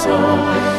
주님만 따라가리.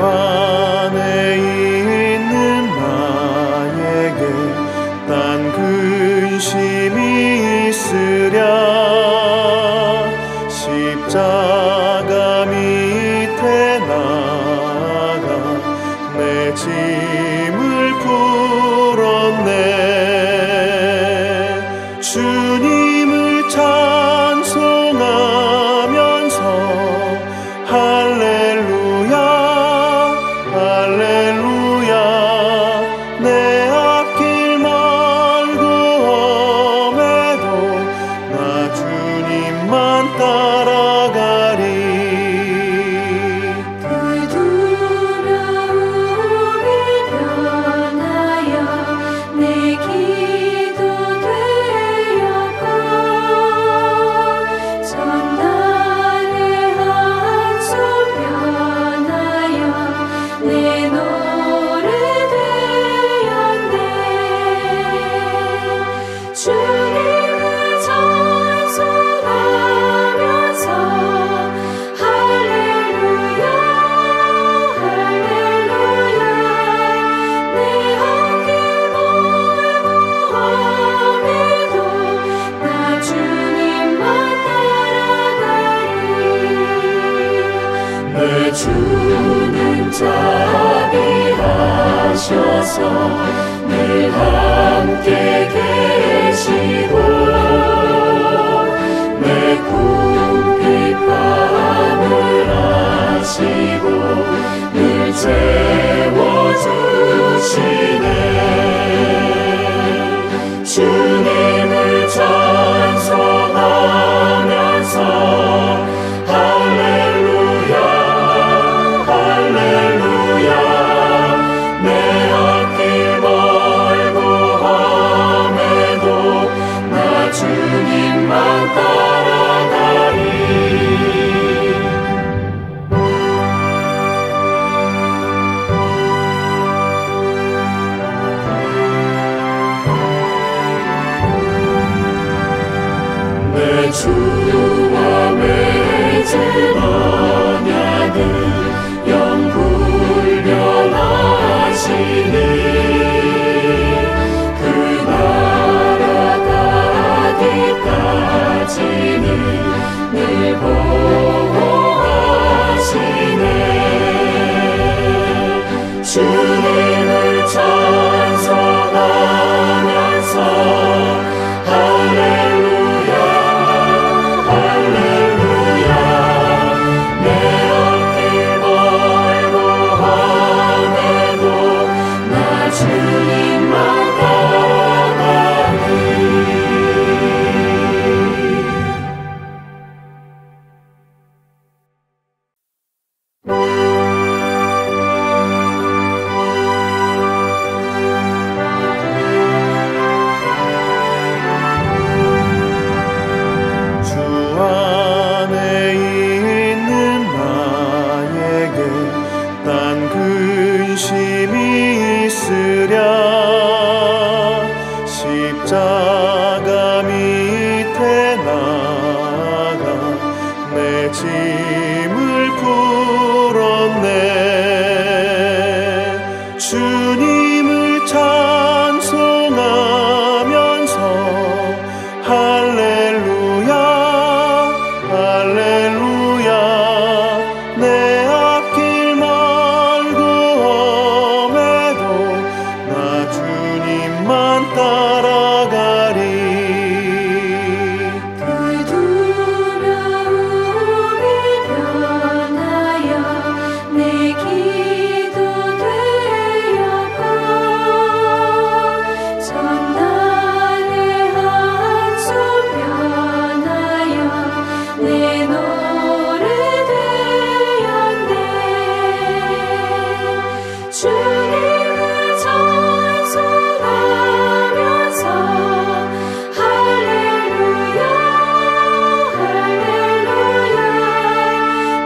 안에 있는 나에게 딴 근심이 있으랴. 십자가 밑에 나가 내 짐을 풀었네. 주님을 찬송하면서 할렐루야 할렐루야. 내 앞길 멀고 험해도 나 주님만 따라가리. 그 두려움이 변하여 내 기도 되었고, 전단의 한숨 변하여 내 노래 되었네. 주님을 찬송하면서 할렐루야 할렐루야. 내 앞길 멀고 험해도 나 주님만 따라가리. 내 주는 자비하셔서 늘 함께 계시고, 내 궁핍 밤을 아시고 늘 채워주시네. 주님을 찬송하면서 할렐루야 할렐루야. 내 앞길 멀고 험해도 나 주님만 따라가리. 내 주와 맺은 언약을 영불변하시니, 그 나라 가기까지는 늘 보호하시네. 주님을 찬송하면서 할렐루야 할렐루야. 내 앞길 멀고 험해도 나 주님만 따라가리. 주 안에 있는 나에게 딴 근심이 있으랴. 십자가 밑에 나가 내 짐을 풀었네. 주님을 찬송하면서 할렐루야 할렐루야. 내 앞길 멀고 험해도 나 주님만 따라가리. 그 두려움이 변하여 내 기도 되었고, 전단의 한숨 변하여 내 노래 되었네. 주님을 찬송하면서 할렐루야 할렐루야.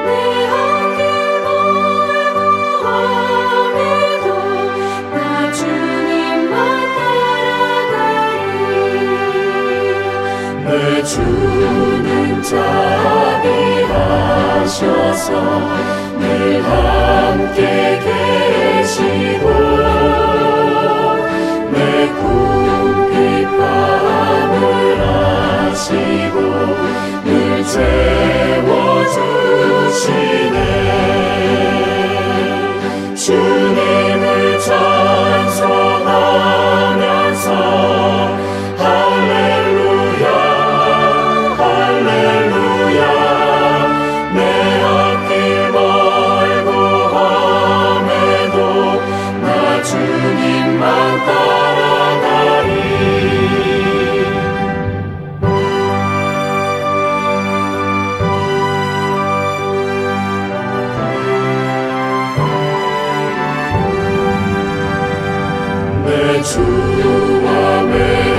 내 앞길 멀고 험해도 나 주님만 따라가리. 내 주는 자비하셔서 늘 함께 내 앞길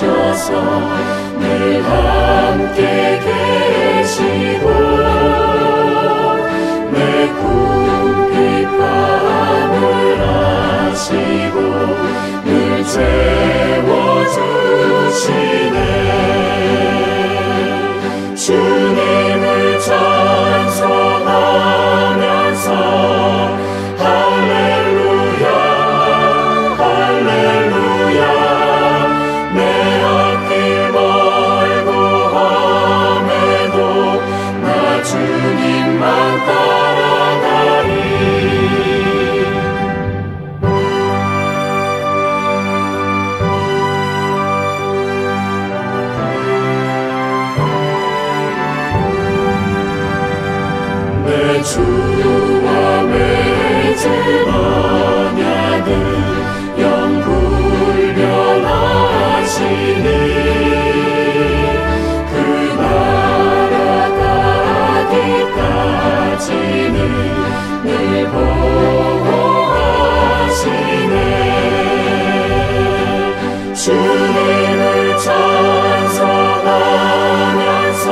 하셔서 늘 함께 계시고 내 궁핍함을 아시고 늘 채워주시네. 주님을 찬송하면서 주와 맺은 언약을 영불변하시니 그 나라 가기까지는 늘 보호하시네. 주님을 찬송하면서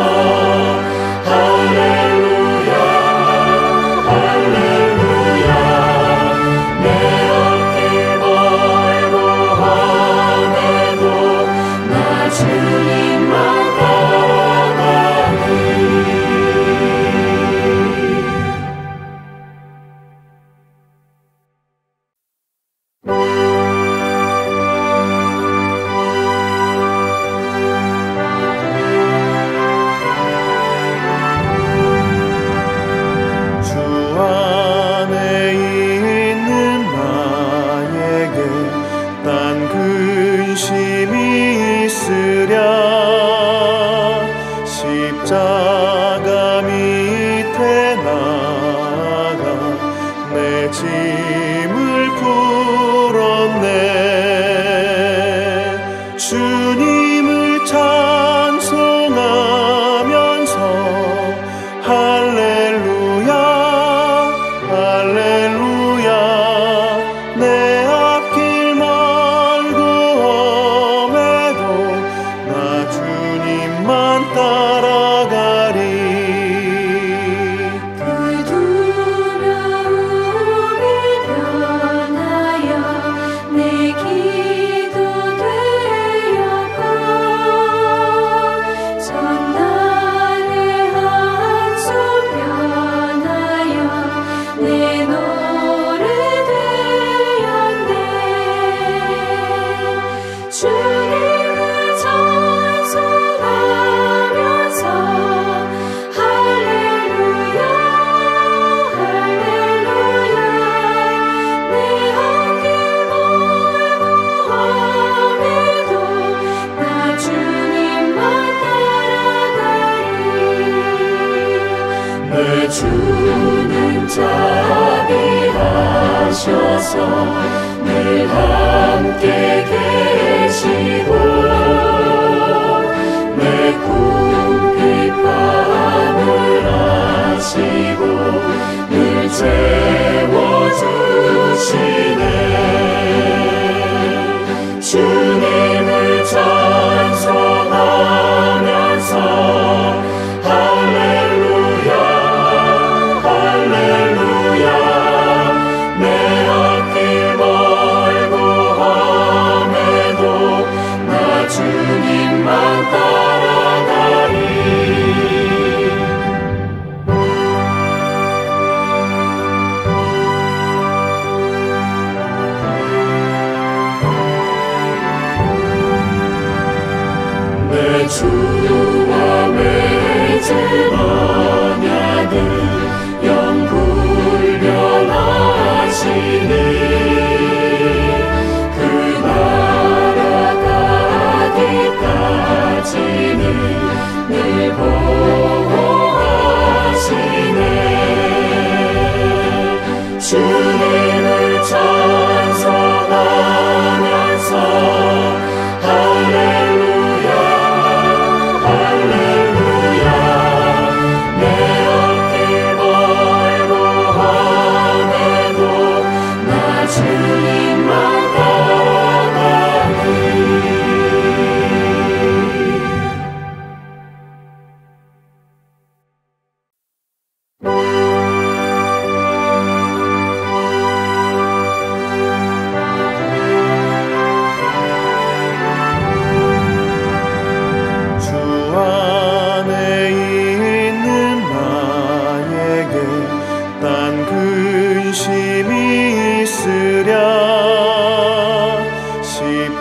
늘 함께 계시고 내 궁핍함을 아시고 늘 채워주시네. 주님을 찬송하면서 할렐루야 할렐루야 주님만 따라가리.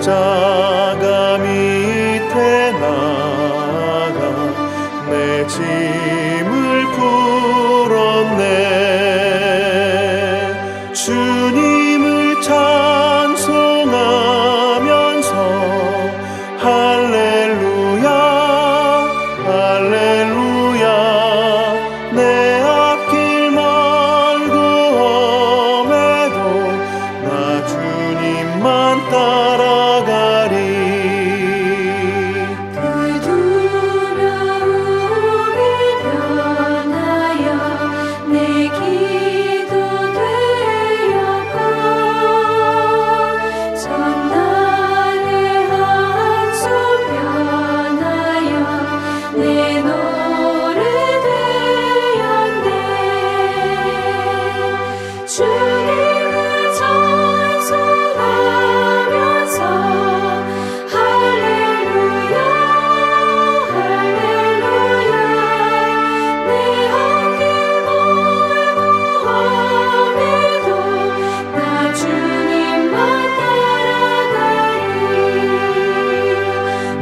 십자가 밑에 나가 내 짐을 풀었네. 주님을 찬송하면서 할렐루야 할렐루야. 내 앞길 멀고 험해도 나 주님만 따라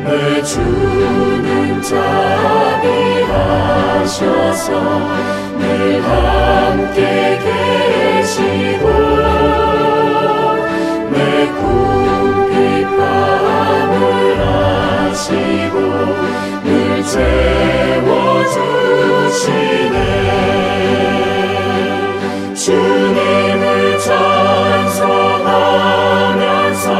내 주는 자비하셔서 늘 함께 계시고 내 꿈빛 밤을 아시고 늘 채워주시네. 주님을 찬송하면서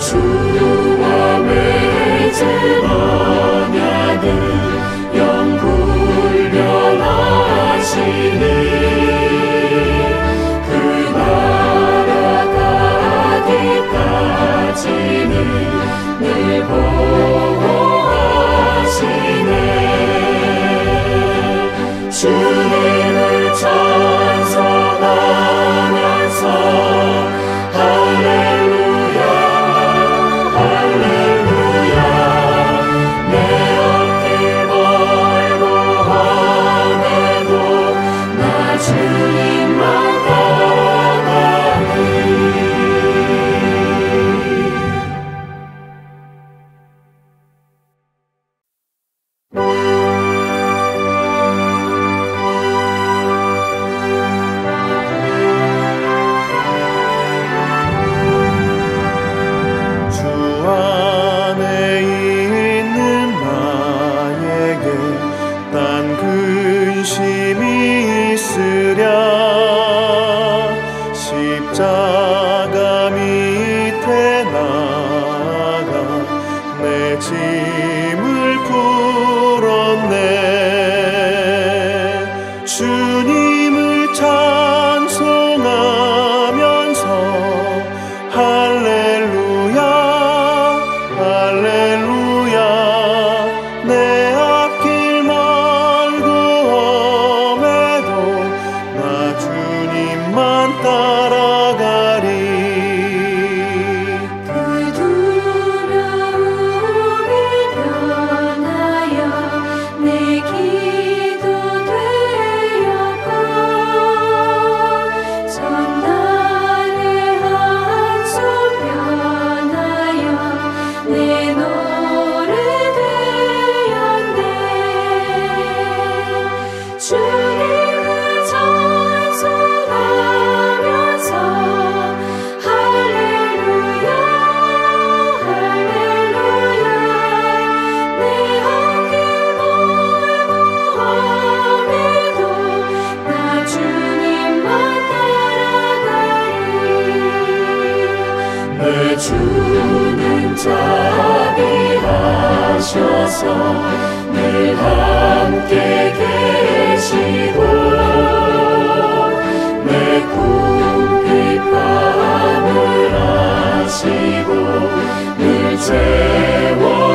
주와 맺은 언약을 영구히 변하시니 그 나라 가기까지는 늘 보호하시네. 주님을 찬송하면서 십자가 밑에 나가 내 짐을 풀었네. 주님을 찬송하면서 할렐루야 할렐루야. 내 앞길 멀고 험해도 나 주님만 따라 주는 자비하셔서 늘 함께 계시고 내 꿈빛 밤을 아시고 늘 채워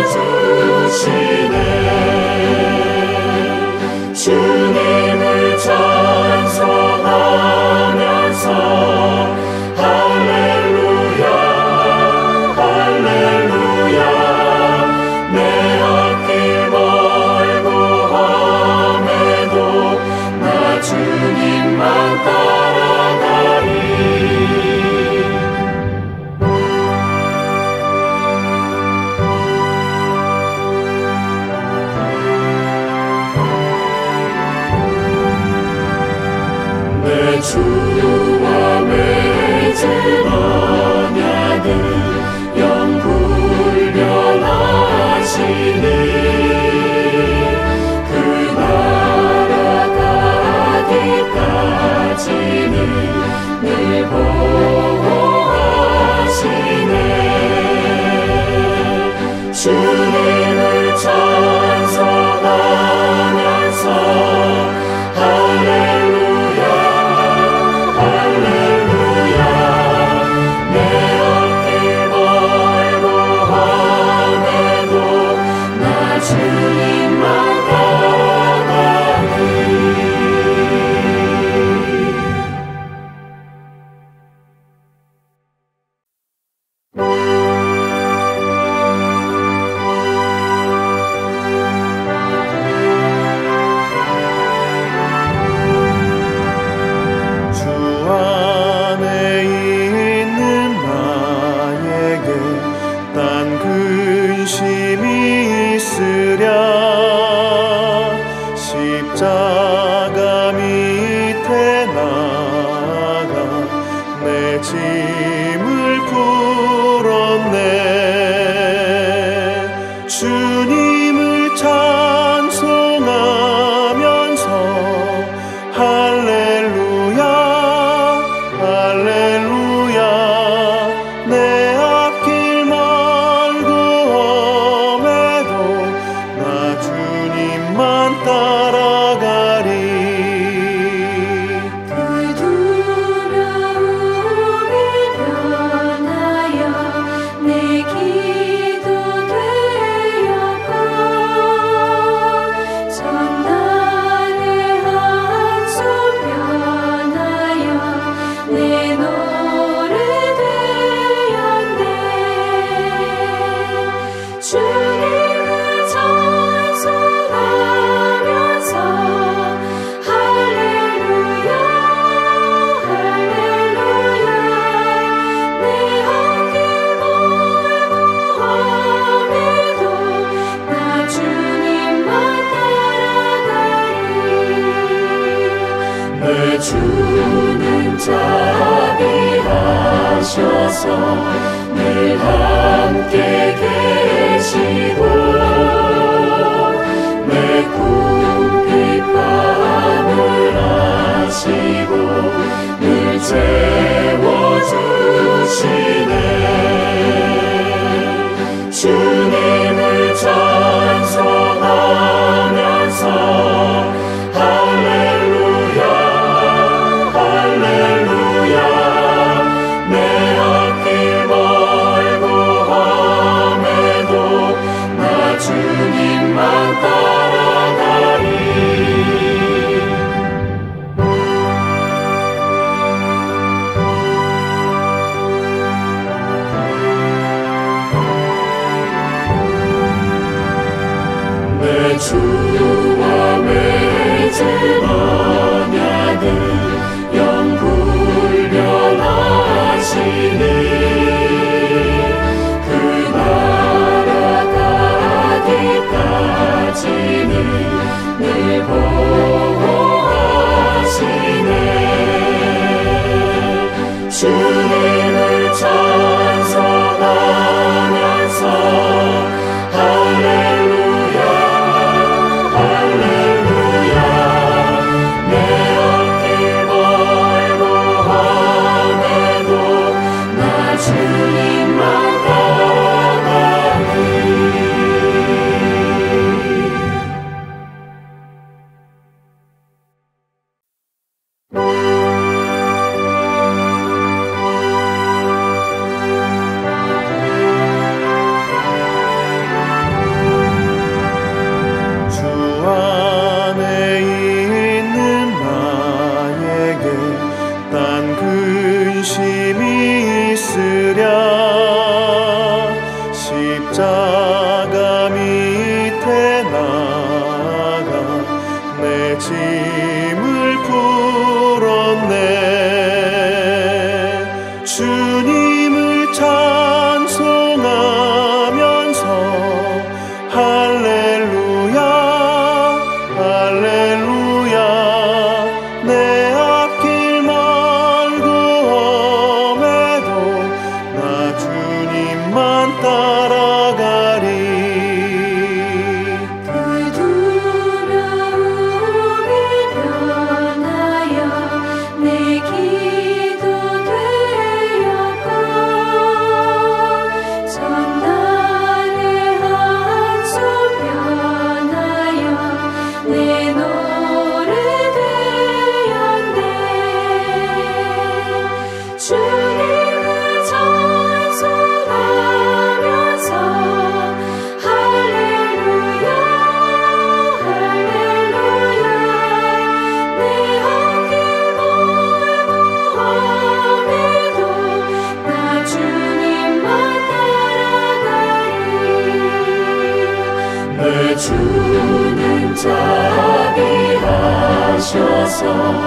주님 자비하셔서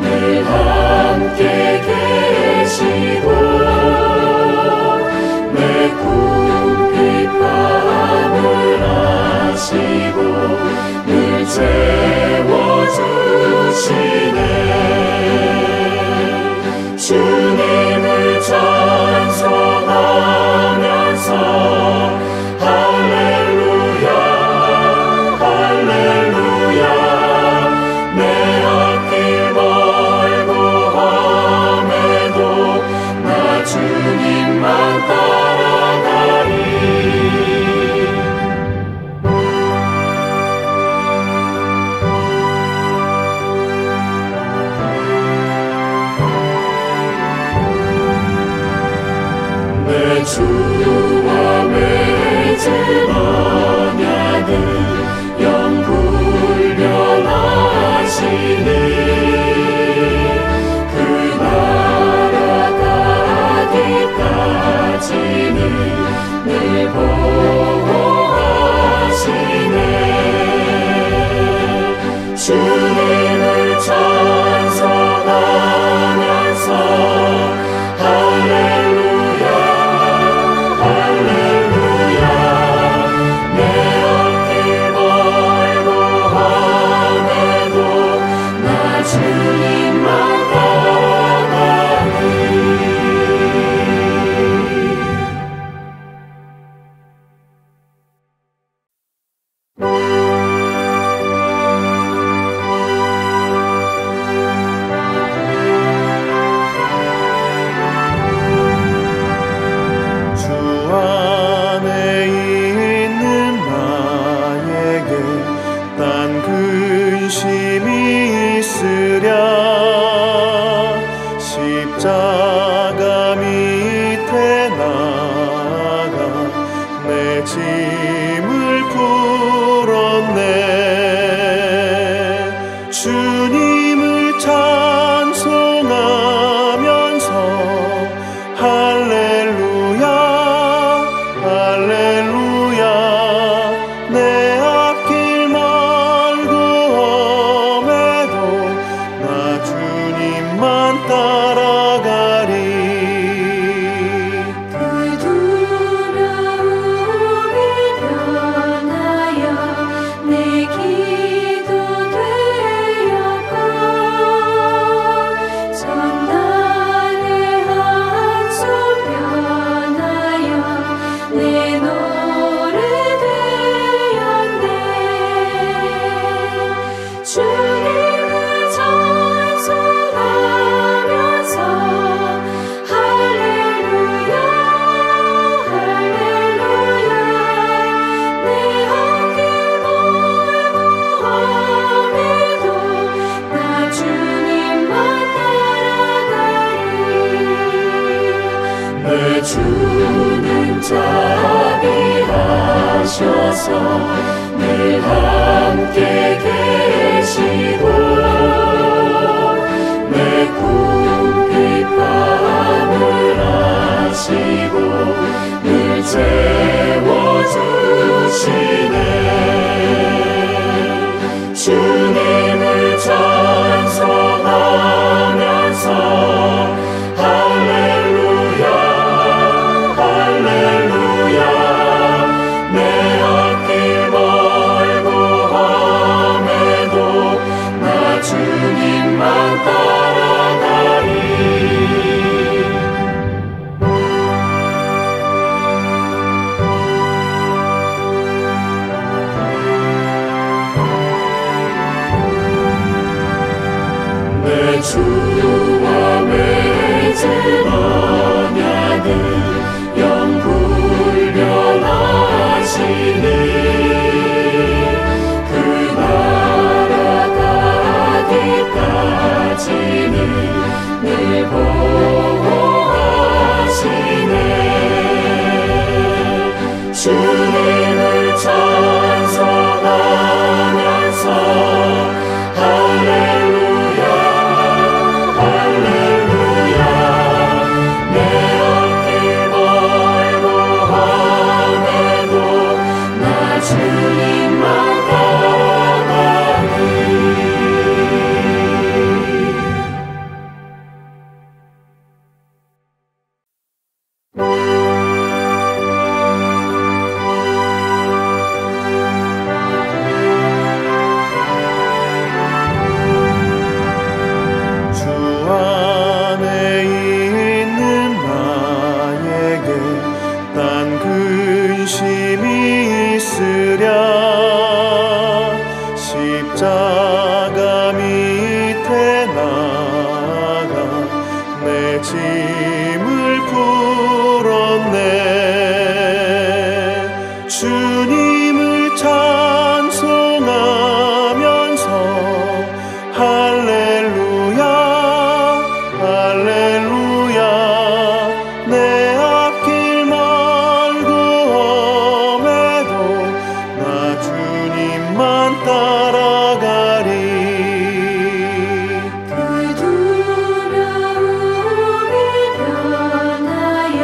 늘 함께 계시고 내 꿈빛 밤을 아시고 늘 채워주시네. 주님을 찬송하면서 주와 맺은 언약을 영불변하시니 그 나라 가기까지는 늘 보호하시네. 주님을 찬송하면서 늘 함께 계시고 내 꿈빛 밤을 아시고 늘 채워주시네. 주님을 찬송하면서 주와 맺은 언약을 영불변하시니 그 나라 가기까지는 늘 보호하시네. 주님을 찬송하면서 주님 주님을 찬송하면서 할렐루야 할렐루야 내 앞길 멀고 험해도 나 주님만 따라가리. 그 두려움을 변하여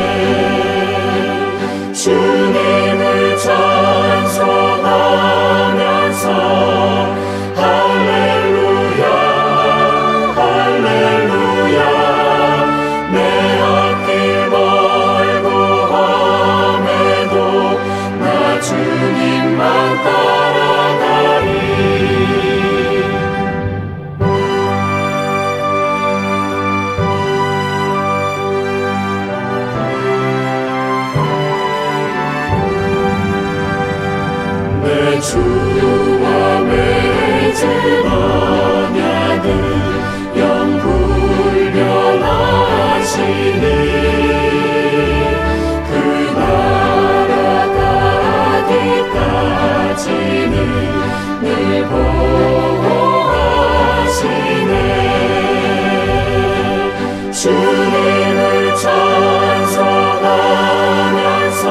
내 주님을 찬송하면서 할렐루야 할렐루야 내 앞길 멀고 험해도 나 주님만 따라가리. 내 주는 자비하셔서 늘 함께 계시고 내 꿈빛 밤을 아시고 늘 채워주시네. 주님을 찬송하면서 할렐루야 할렐루야 내 앞길 주님만 따라가리. 내 주와 맺은 언약을 영불변하시니 늘 보호하시네. 주님을 찬송하면서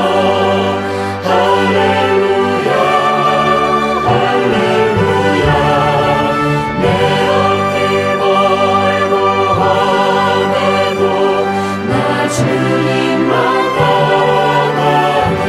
할렐루야 할렐루야 내 앞길 멀고 험해도 나 주님만 따라가리.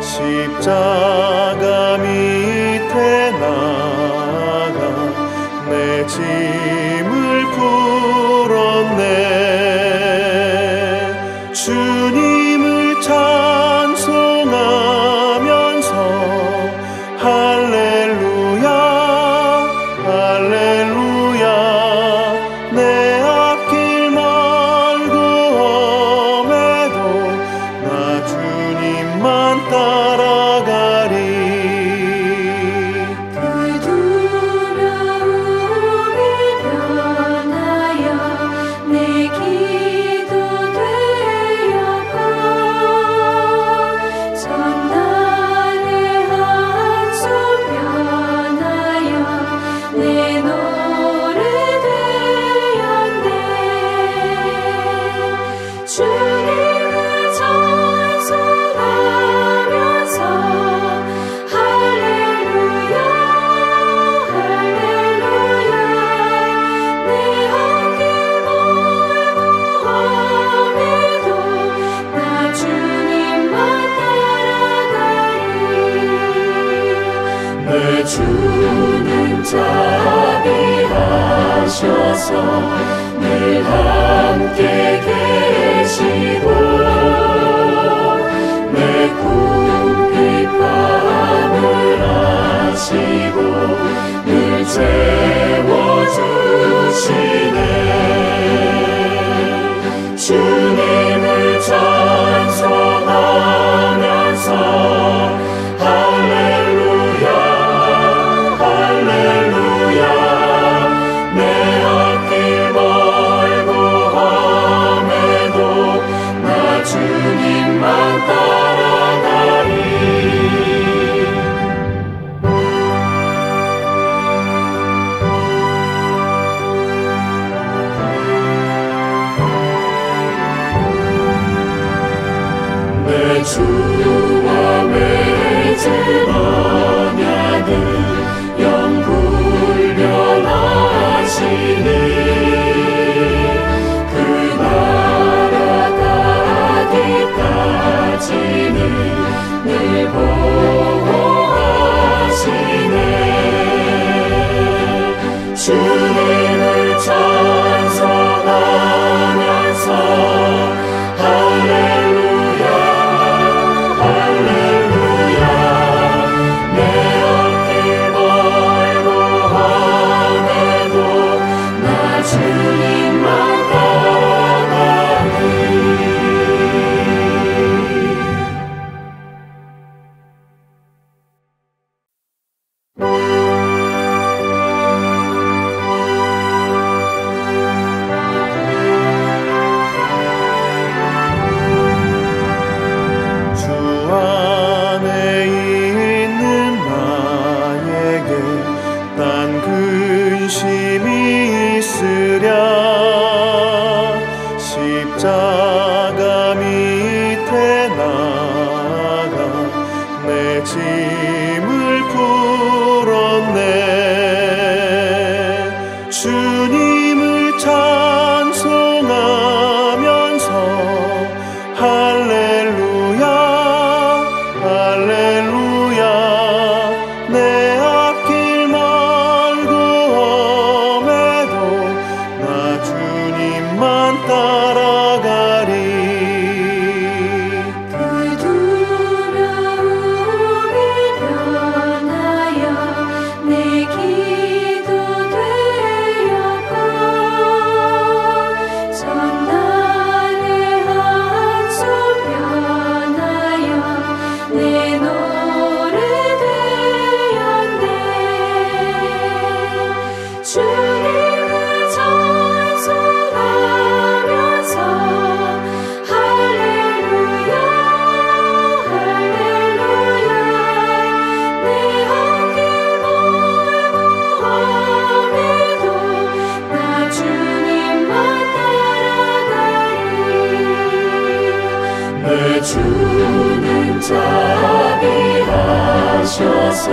십자가 밑에 나아가 내 짐을 풀었네. 주님을 찬송하면서 할렐루야 할렐루야 내 앞길 멀고 험해도 나 주님만 따라 주님을 찬송하면서 할렐루야 할렐루야 내 앞길 멀고 험해도 나 주님만 따라가리. 내 주는 자비하셔서 늘 함께 계시고 내 꿈빛 밤을 아시고 늘 채워주시네. 주님을 찬송하면서 할렐루야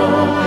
주님만 따라가리.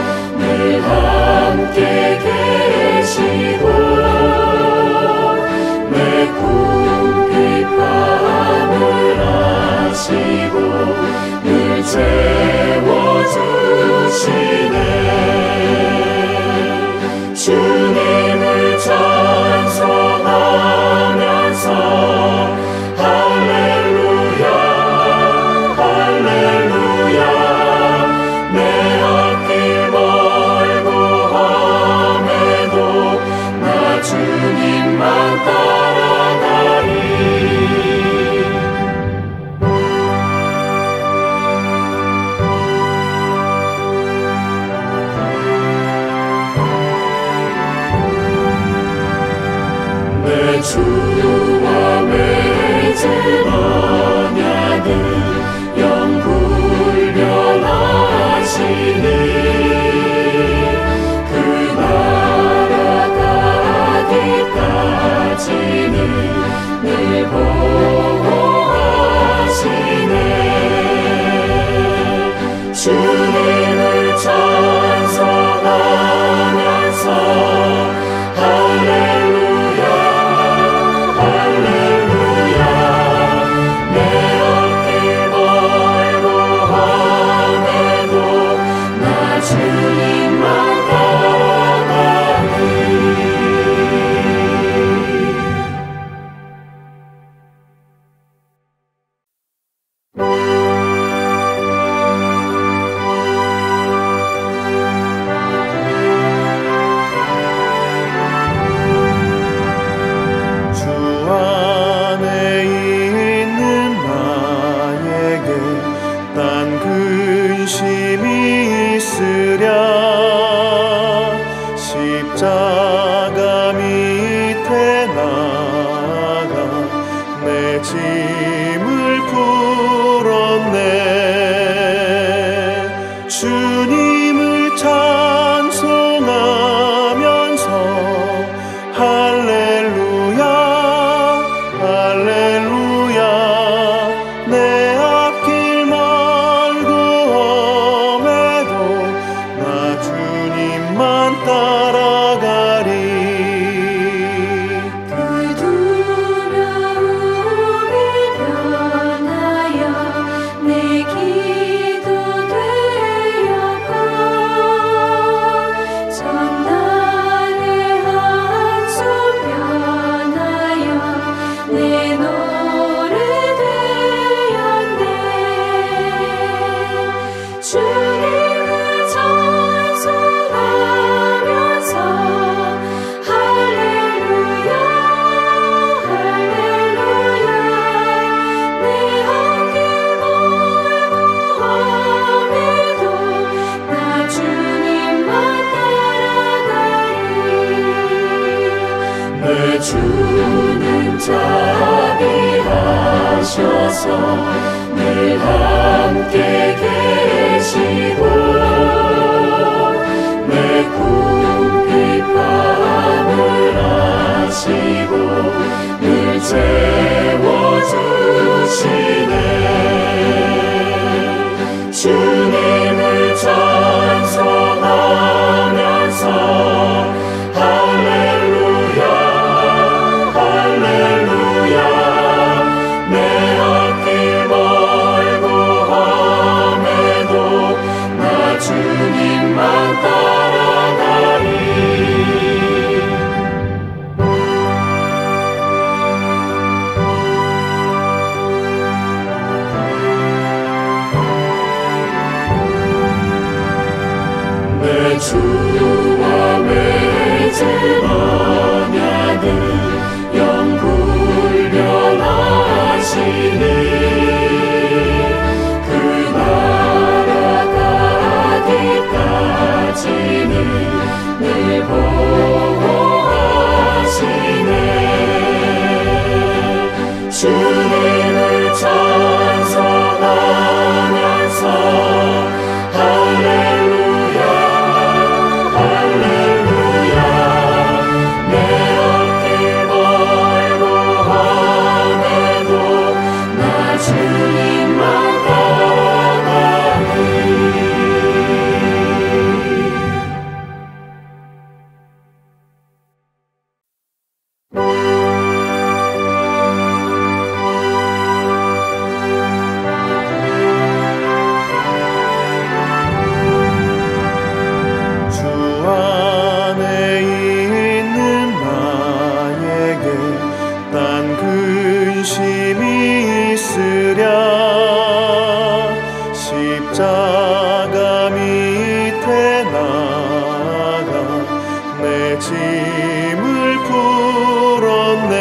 짐을 풀었네.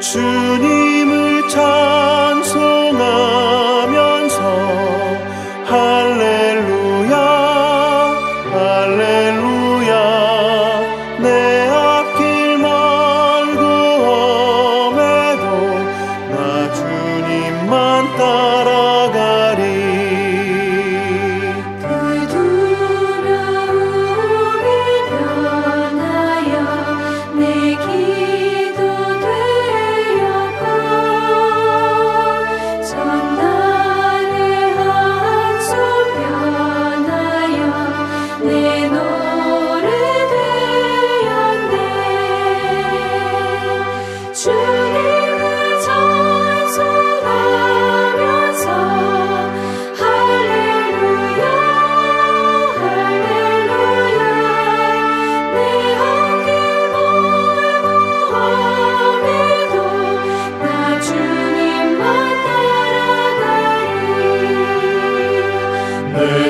주님을 찬송하면서 할렐루야 할렐루야. 내 앞길 말고 험해도 나 주님만 따라가리.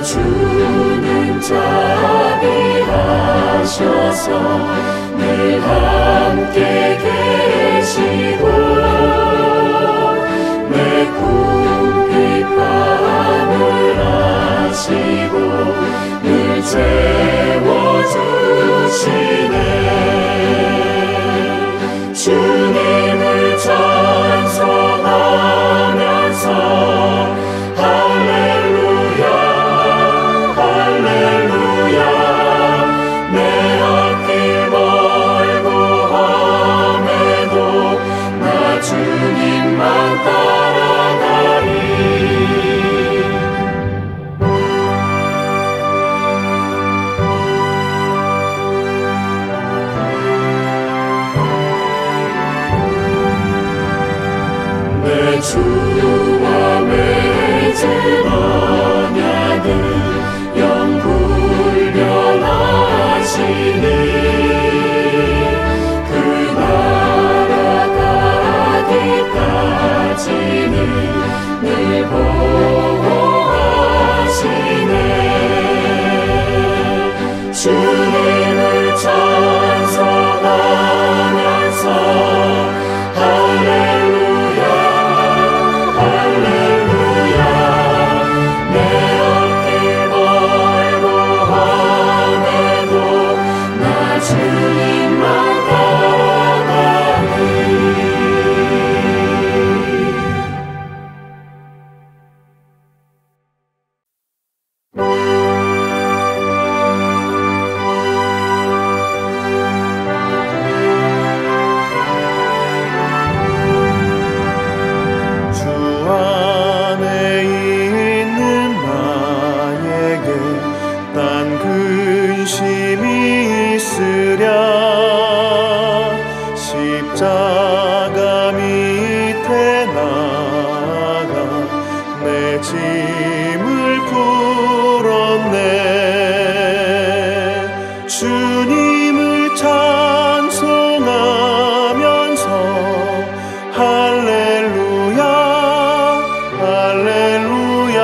주님을 찬송하면서 할렐루야 할렐루야. 내 앞길 멀고 험해도 나 주님만 따라가리. 내 주는 자비하셔서 늘 함께 계시고 내 꿈빛 밤을 아시고 늘 채워주시네. 주님을 찬송하면서 할렐루야 할렐루야. 내 앞길 주님만 따라가리. 내 주와 맺은 언약을 영불변하시니 늘 보호하시네. 주님을 찬송하면서 할렐루야 할렐루야. 내 앞길 멀고 험해도 나 주님만 따라가리. 십자가 밑에 나가 내 짐을 풀었네. 주님을 찬송하면서 할렐루야 할렐루야.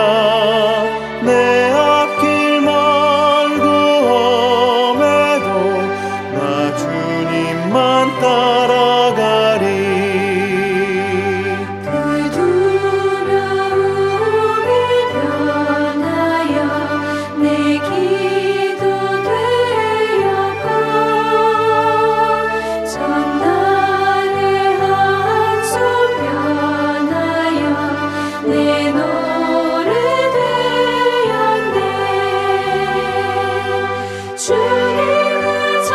내 앞길 말고 험해도 나 주님만 따라. 주님을 찬송하면서 할렐루야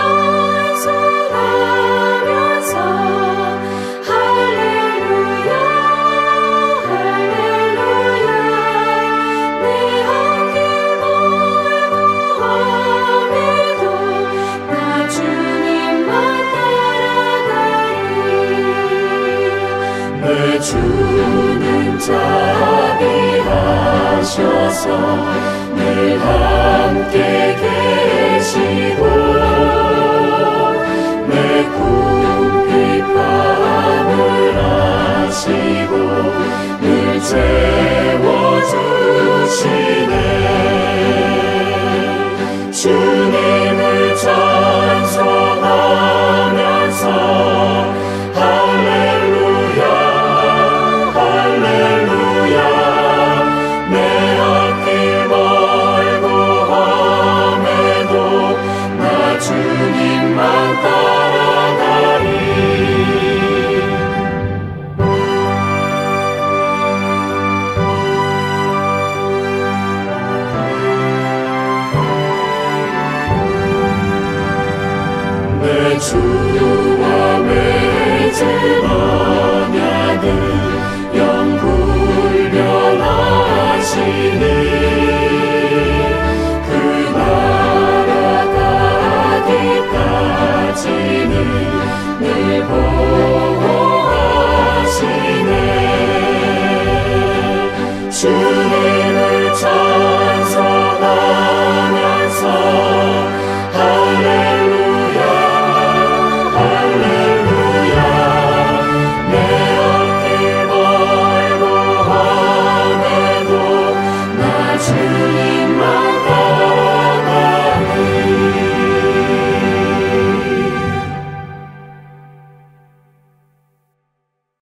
할렐루야. 내 앞길 멀고 험해도 나 주님만 따라가리. 내 주는 자비하셔서 늘 함께 계시고 내 꿈빛 밤을 아시고 늘 채워주시네. 주님을 True.